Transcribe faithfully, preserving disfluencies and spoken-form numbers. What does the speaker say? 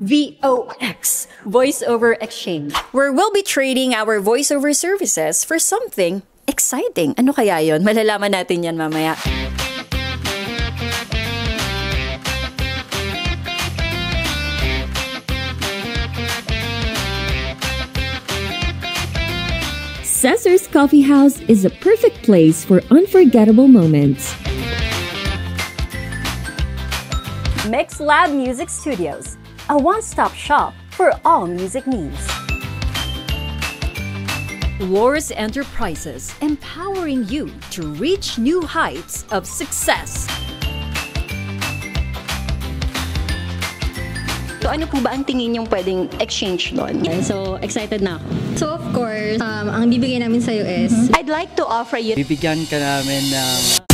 V O X Voiceover Exchange, where we'll be trading our voiceover services for something exciting. Ano kaya yun? Malalaman natin yan mamaya. Caesar's Coffee House is a perfect place for unforgettable moments. Mix Lab Music Studios, a one-stop shop for all music needs. Loris Enterprises, empowering you to reach new heights of success. So ano po ba ang tingin yung pwedeng exchange doon? So excited na ako. So of course, um, ang bibigay namin sa'yo is, mm-hmm. I'd like to offer you. Bibigyan ka namin ng...